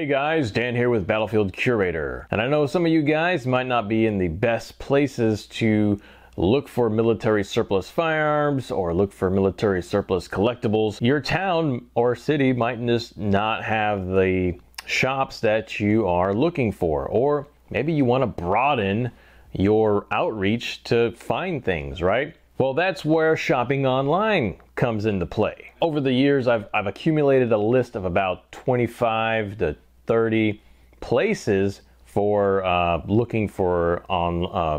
Hey guys, Dan here with Battlefield Curator. And I know some of you guys might not be in the best places to look for military surplus firearms or look for military surplus collectibles. Your town or city might just not have the shops that you are looking for, or maybe you want to broaden your outreach to find things, right? Well, that's where shopping online comes into play. Over the years, I've accumulated a list of about 25 to 30 places for looking for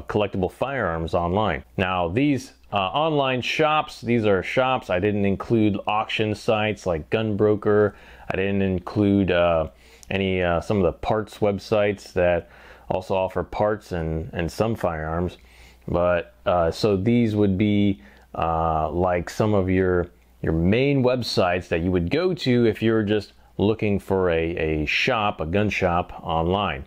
collectible firearms online. Now, these online shops, these are shops. I didn't include auction sites like Gunbroker. I didn't include some of the parts websites that also offer parts and some firearms. But so these would be like some of your main websites that you would go to if you're just looking for a gun shop online.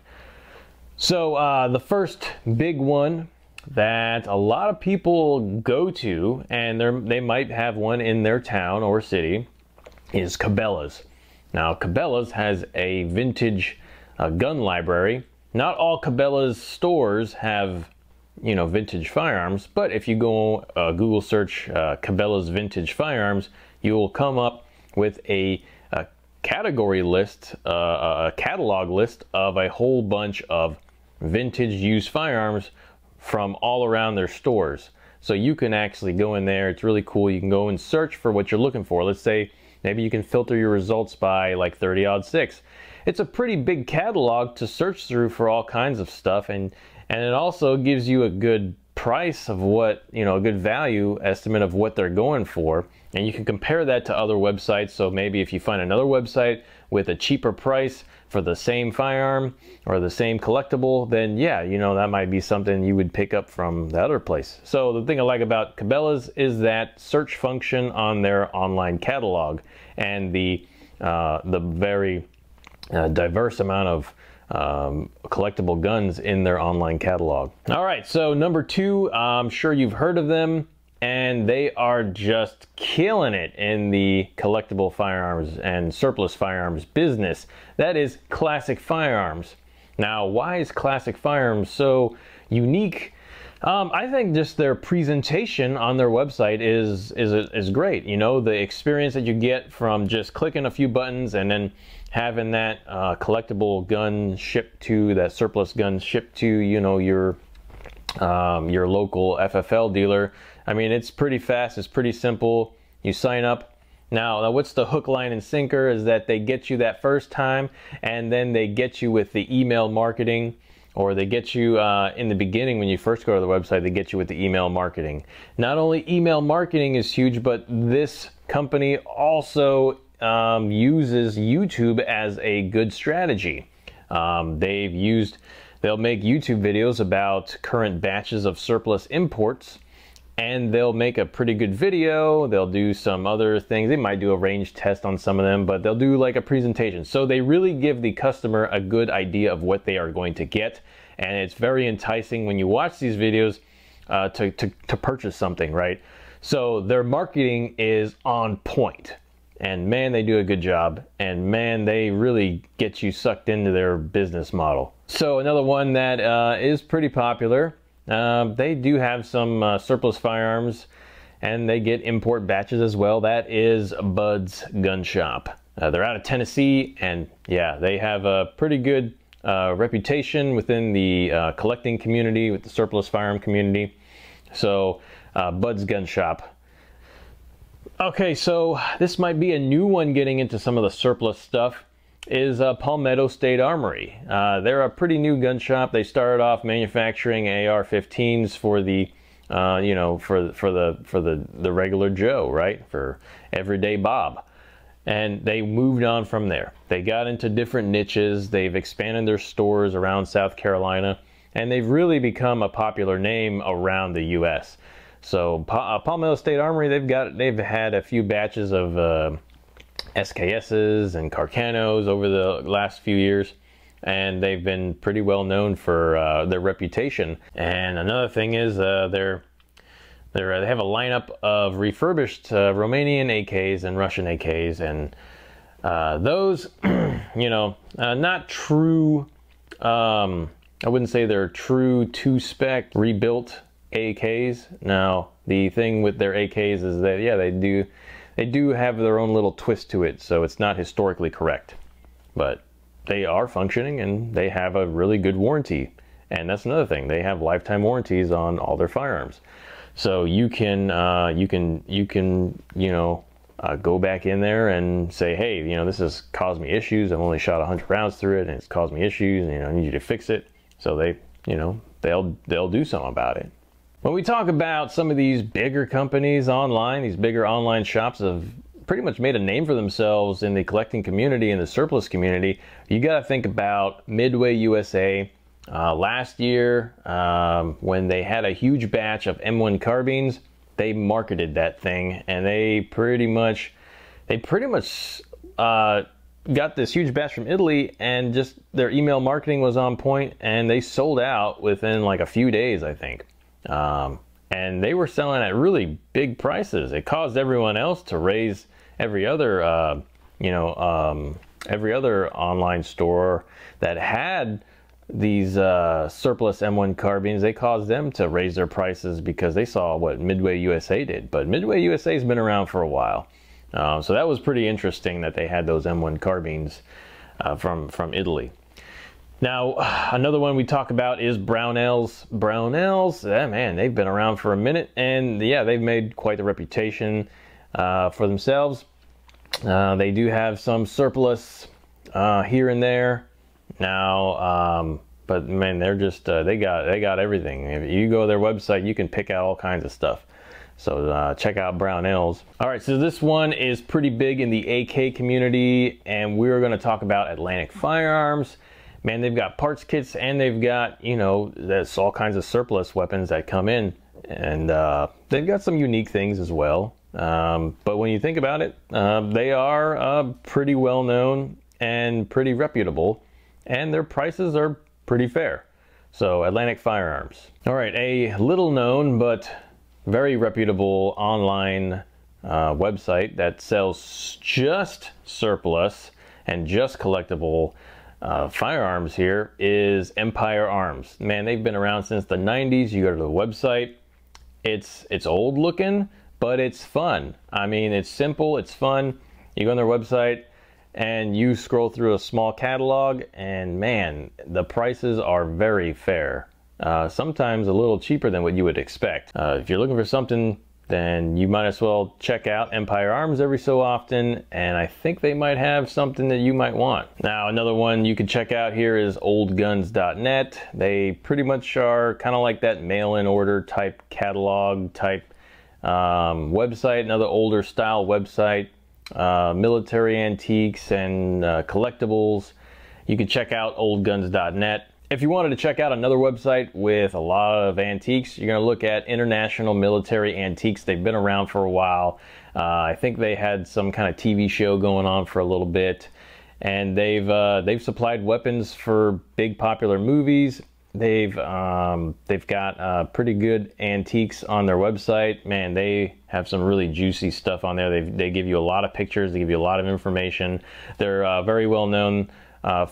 So the first big one that a lot of people go to, and they might have one in their town or city, is Cabela's. Now, Cabela's has a vintage gun library. Not all Cabela's stores have, you know, vintage firearms, but if you go Google search Cabela's vintage firearms, you will come up with a category list, a catalog list of a whole bunch of vintage used firearms from all around their stores. So you can actually go in there. It's really cool. You can go and search for what you're looking for. Let's say maybe you can filter your results by like 30-06. It's a pretty big catalog to search through for all kinds of stuff, and it also gives you a good price of what, you know, a good value estimate of what they're going for. And you can compare that to other websites. So maybe if you find another website with a cheaper price for the same firearm or the same collectible, then yeah, you know, that might be something you would pick up from the other place. So the thing I like about Cabela's is that search function on their online catalog, and the very diverse amount of collectible guns in their online catalog. All right, so number two, I'm sure you've heard of them, and they are just killing it in the collectible firearms and surplus firearms business. That is Classic Firearms. Now, why is Classic Firearms so unique? I think just their presentation on their website is great. You know, the experience that you get from just clicking a few buttons and then having that collectible gun shipped to, that surplus gun shipped to, you know, your local FFL dealer. I mean, it's pretty fast. It's pretty simple. You sign up. Now, what's the hook, line, and sinker is that they get you that first time, and then they get you with the email marketing. Or they get you in the beginning when you first go to the website, they get you with the email marketing. Not only email marketing is huge, but this company also uses YouTube as a good strategy. They'll make YouTube videos about current batches of surplus imports, and they'll make a pretty good video. They'll do some other things. They might do a range test on some of them, but they'll do like a presentation. So they really give the customer a good idea of what they are going to get. And it's very enticing when you watch these videos to purchase something, right? So their marketing is on point. And man, they do a good job. And man, they really get you sucked into their business model. So another one that is pretty popular. They do have some surplus firearms, and they get import batches as well. That is Bud's Gun Shop. They're out of Tennessee, and yeah, they have a pretty good reputation within the collecting community, with the surplus firearm community. So Bud's Gun Shop. Okay, so this might be a new one getting into some of the surplus stuff. Is Palmetto State Armory. They're a pretty new gun shop. They started off manufacturing AR-15s for the, you know, for the regular Joe, right? For everyday Bob. And they moved on from there. They got into different niches. They've expanded their stores around South Carolina, and they've really become a popular name around the U.S. So Palmetto State Armory, they've had a few batches of SKS's and Carcanos over the last few years, and they've been pretty well known for their reputation. And another thing is they have a lineup of refurbished Romanian AKs and Russian AKs, and Those, you know, not true, I wouldn't say they're true two-spec rebuilt AKs. Now, the thing with their AKs is that, yeah, they do have their own little twist to it, so it's not historically correct. But they are functioning, and they have a really good warranty. And that's another thing. They have lifetime warranties on all their firearms. So you can go back in there and say, hey, you know, this has caused me issues. I've only shot 100 rounds through it, and it's caused me issues, and, you know, I need you to fix it. So they, you know, they'll do something about it. When we talk about some of these bigger companies online, these bigger online shops have pretty much made a name for themselves in the collecting community and the surplus community, you got to think about Midway USA. Last year, when they had a huge batch of M1 carbines, they marketed that thing, and they pretty much got this huge batch from Italy, and just their email marketing was on point, and they sold out within like a few days, I think. And they were selling at really big prices. It caused everyone else to raise every other online store that had these surplus M1 carbines. They caused them to raise their prices because they saw what Midway USA did. But Midway USA has been around for a while, so that was pretty interesting that they had those M1 carbines from Italy. Now, another one we talk about is Brownells. Brownells, man, they've been around for a minute, and yeah, they've made quite the reputation for themselves. They do have some surplus here and there. Now, but man, they're just, they got everything. If you go to their website, you can pick out all kinds of stuff. So check out Brownells. All right, so this one is pretty big in the AK community, and we're going to talk about Atlantic Firearms. Man, they've got parts kits, and they've got, you know, there's all kinds of surplus weapons that come in, and they've got some unique things as well. But when you think about it, they are pretty well known and pretty reputable, and their prices are pretty fair. So Atlantic Firearms. All right, a little known but very reputable online website that sells just surplus and just collectible firearms here is Empire Arms. Man, they've been around since the 90s. You go to the website, it's old looking, but it's fun. I mean, it's simple, it's fun. You go on their website, and you scroll through a small catalog, and man, the prices are very fair. Sometimes a little cheaper than what you would expect. If you're looking for something, then you might as well check out Empire Arms every so often, and I think they might have something that you might want. Now, another one you can check out here is oldguns.net. They pretty much are kind of like that mail-in order type catalog type website, another older style website. Military antiques and collectibles. You can check out oldguns.net. If you wanted to check out another website with a lot of antiques, you're going to look at International Military Antiques. They've been around for a while. I think they had some kind of TV show going on for a little bit, and they've supplied weapons for big popular movies. They've got pretty good antiques on their website. Man, they have some really juicy stuff on there. They give you a lot of pictures. They give you a lot of information. They're very well known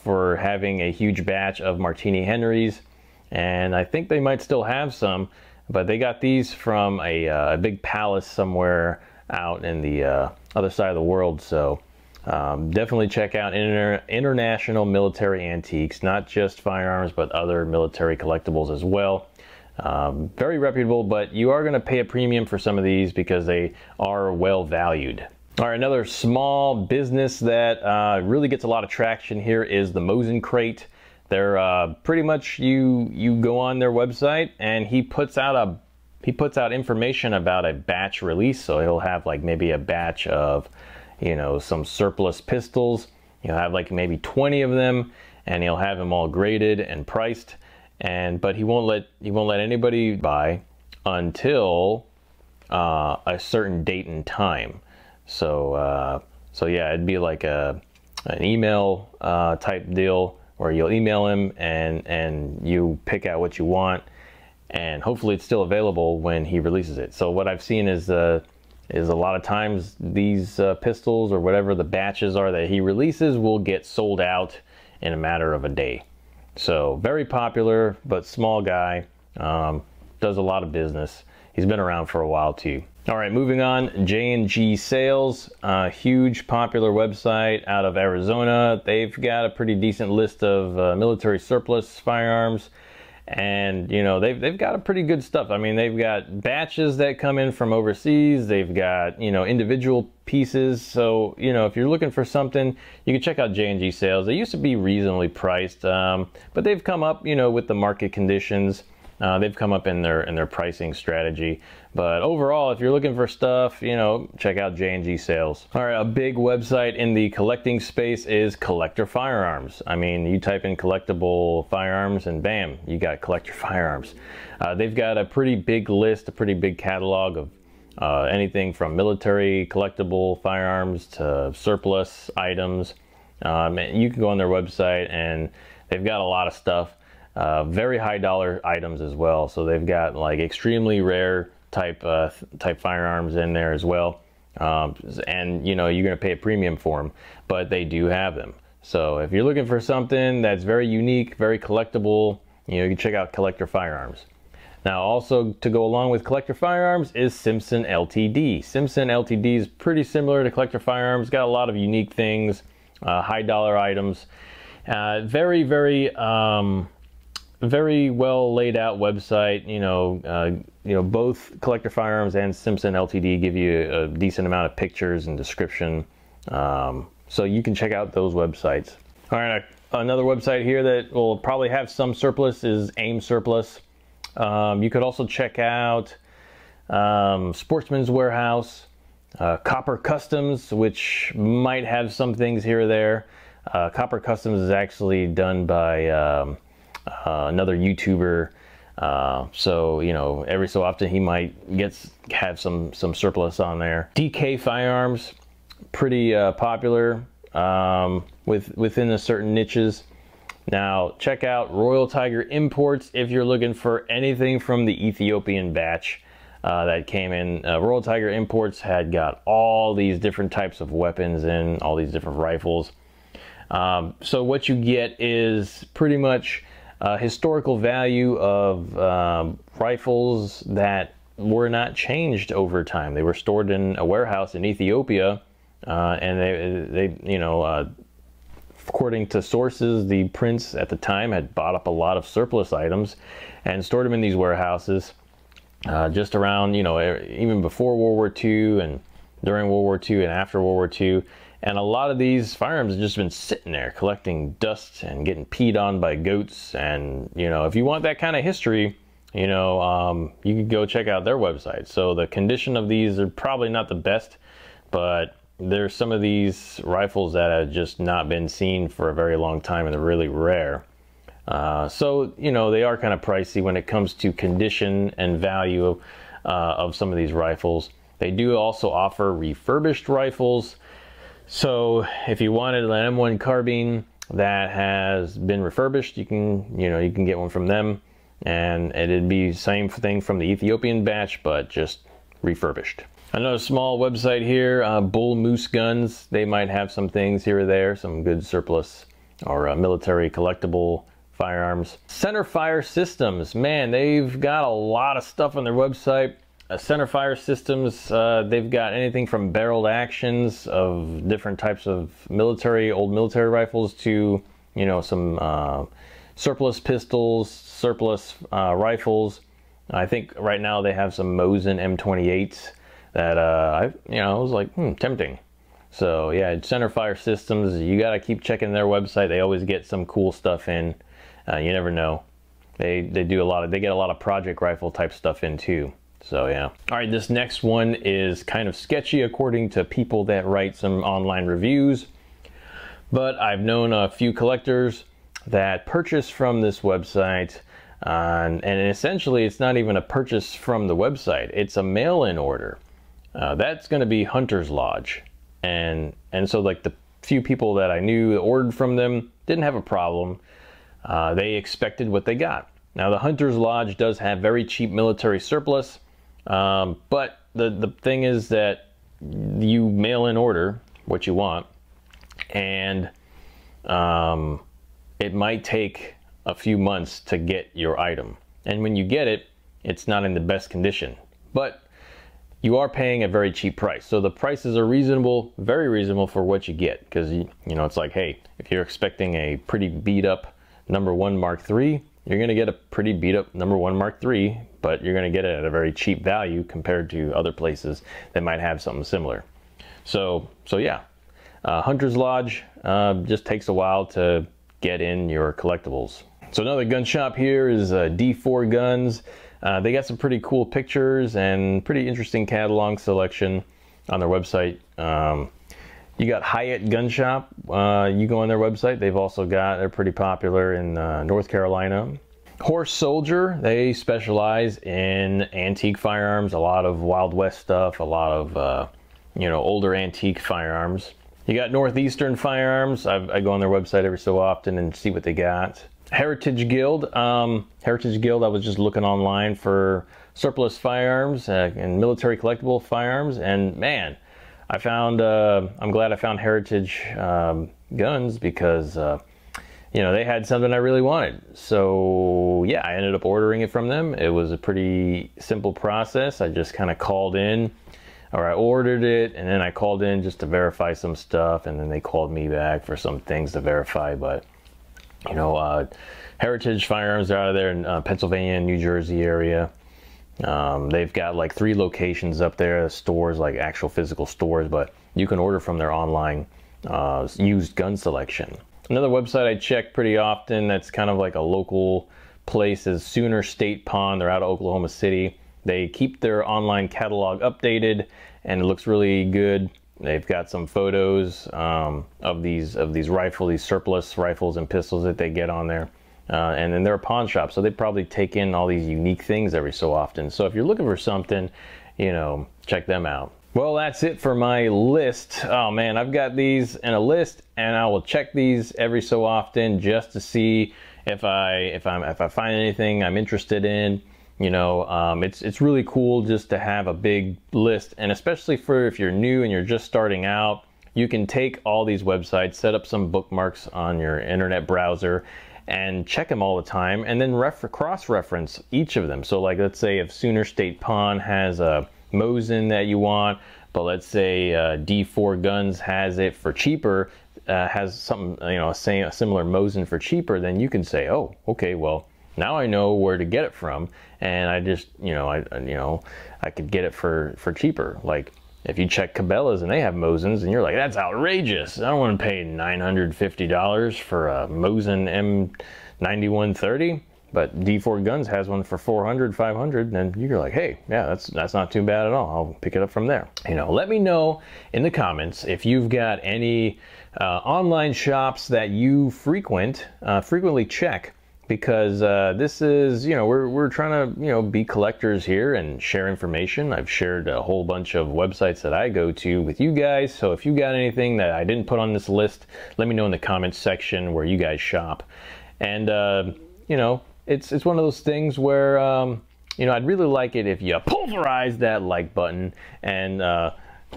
for having a huge batch of Martini Henrys, and I think they might still have some, but they got these from a big palace somewhere out in the other side of the world. So definitely check out International Military Antiques, not just firearms, but other military collectibles as well. Very reputable, but you are going to pay a premium for some of these because they are well valued. All right, another small business that really gets a lot of traction here is the Mosin Crate. They're pretty much, you go on their website, and he puts out information about a batch release. So he'll have like maybe a batch of, you know, some surplus pistols. You'll have like maybe 20 of them, and he'll have them all graded and priced, and but he won't let anybody buy until a certain date and time. So so yeah, it'd be like an email type deal where you'll email him, and you pick out what you want, and hopefully it's still available when he releases it. So what I've seen is is a lot of times these pistols or whatever the batches are that he releases will get sold out in a matter of a day. So very popular, but small guy, does a lot of business. He's been around for a while too. All right, moving on, J&G Sales, huge popular website out of Arizona. They've got a pretty decent list of military surplus firearms. And you know, they've got a pretty good stuff. I mean, they've got batches that come in from overseas. They've got, you know, individual pieces. So, you know, if you're looking for something, you can check out J&G Sales. They used to be reasonably priced, but they've come up, you know, with the market conditions. They've come up in their pricing strategy. But overall, if you're looking for stuff, you know, check out J&G Sales. All right, a big website in the collecting space is Collector Firearms. I mean, you type in collectible firearms and bam, you got Collector Firearms. They've got a pretty big list, a pretty big catalog of anything from military collectible firearms to surplus items. And you can go on their website and they've got a lot of stuff. Very high dollar items as well. So they've got like extremely rare type firearms in there as well. And you know, you're going to pay a premium for them, but they do have them. So if you're looking for something that's very unique, very collectible, you know, you can check out Collector Firearms. Now also to go along with Collector Firearms is Simpson LTD. Simpson LTD is pretty similar to Collector Firearms. Got a lot of unique things, high dollar items, very well laid out website. You know, both Collector Firearms and Simpson LTD give you a decent amount of pictures and description, so you can check out those websites. All right, another website here that will probably have some surplus is AIM Surplus. You could also check out Sportsman's Warehouse, Copper Customs, which might have some things here or there. Copper Customs is actually done by another YouTuber, so you know, every so often he might have some surplus on there. DK Firearms, pretty popular within a certain niches. Now check out Royal Tiger Imports if you're looking for anything from the Ethiopian batch that came in. Royal Tiger Imports had got all these different types of weapons in, all these different rifles. So what you get is pretty much historical value of rifles that were not changed over time. They were stored in a warehouse in Ethiopia, and they you know, according to sources, the prince at the time had bought up a lot of surplus items and stored them in these warehouses just around, you know, even before World War II and during World War II and after World War II. And a lot of these firearms have just been sitting there collecting dust and getting peed on by goats. And, you know, if you want that kind of history, you know, you can go check out their website. So the condition of these are probably not the best, but there's some of these rifles that have just not been seen for a very long time and they're really rare. So, you know, they are kind of pricey when it comes to condition and value of some of these rifles. They do also offer refurbished rifles. So if you wanted an M1 carbine that has been refurbished, you can, you know, you can get one from them, and it'd be the same thing from the Ethiopian batch, but just refurbished. Another small website here, Bull Moose Guns. They might have some things here or there, some good surplus or military collectible firearms. Centerfire Systems, man, they've got a lot of stuff on their website. Centerfire Systems, they've got anything from barreled actions of different types of military, old military rifles to, you know, some surplus pistols, surplus rifles. I think right now they have some Mosin M28s that, you know, I was like, tempting. So yeah, Centerfire Systems, you got to keep checking their website. They always get some cool stuff in. You never know. They do a lot of, they get a lot of project rifle type stuff in too. So yeah. All right, this next one is kind of sketchy according to people that write some online reviews, but I've known a few collectors that purchase from this website, and essentially it's not even a purchase from the website, it's a mail-in order. That's gonna be Hunter's Lodge. And so like the few people that I knew that ordered from them didn't have a problem. They expected what they got. Now the Hunter's Lodge does have very cheap military surplus. But the thing is that you mail in order what you want, and it might take a few months to get your item. And when you get it, it's not in the best condition, but you are paying a very cheap price. So the prices are reasonable, very reasonable for what you get. Because, you know, it's like, hey, if you're expecting a pretty beat up number one Mark III, you're going to get a pretty beat up number one Mark III, but you're going to get it at a very cheap value compared to other places that might have something similar. So yeah, Hunter's Lodge just takes a while to get in your collectibles. So another gun shop here is D4 Guns. They got some pretty cool pictures and pretty interesting catalog selection on their website. You got Hyatt Gun Shop. You go on their website. They've also got, they're pretty popular in North Carolina. Horse Soldier, they specialize in antique firearms, a lot of Wild West stuff, a lot of, you know, older antique firearms. You got Northeastern Firearms. I go on their website every so often and see what they got. Heritage Guild. I was just looking online for surplus firearms and military collectible firearms, and man, I found, I'm glad I found Heritage Guns, because, you know, they had something I really wanted. So yeah, I ended up ordering it from them. It was a pretty simple process. I just kind of called in, or I ordered it, and then I called in just to verify some stuff, and then they called me back for some things to verify. But you know, Heritage Firearms are out of there in Pennsylvania and New Jersey area. They've got like 3 locations up there, stores, like actual physical stores, but you can order from their online used gun selection. Another website I check pretty often that's kind of like a local place is Sooner State Pawn. They're out of Oklahoma City. They keep their online catalog updated and it looks really good. They've got some photos of these rifles, these surplus rifles and pistols that they get on there. And then they're a pawn shop, so they probably take in all these unique things every so often. So if you're looking for something, you know, check them out. Well, that's it for my list. Oh man, I've got these in a list, and I will check these every so often just to see if I find anything I'm interested in. You know, it's really cool just to have a big list, and especially for if you're new and you're just starting out, you can take all these websites, set up some bookmarks on your internet browser, and check them all the time, and then cross-reference each of them. So like, let's say if Sooner State Pawn has a Mosin that you want, but let's say D4 Guns has it for cheaper, has something, you know, a similar Mosin for cheaper, then you can say, oh, okay, well, now I know where to get it from, and I just, you know, I could get it for cheaper. Like if you check Cabela's and they have Mosins, and you're like, that's outrageous. I don't want to pay $950 for a Mosin M9130, but D4 Guns has one for $400, $500, and you're like, hey, yeah, that's not too bad at all. I'll pick it up from there. You know, let me know in the comments if you've got any online shops that you frequently check. Because this is, you know, we're trying to, you know, be collectors here and share information. I've shared a whole bunch of websites that I go to with you guys. So if you got anything that I didn't put on this list, let me know in the comments section where you guys shop. And, you know, it's one of those things where, you know, I'd really like it if you pulverize that like button and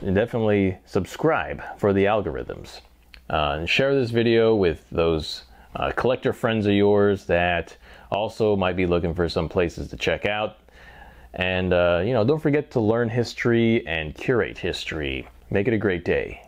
definitely subscribe for the algorithms. And share this video with those collector friends of yours that also might be looking for some places to check out. And you know, don't forget to learn history and curate history. Make it a great day.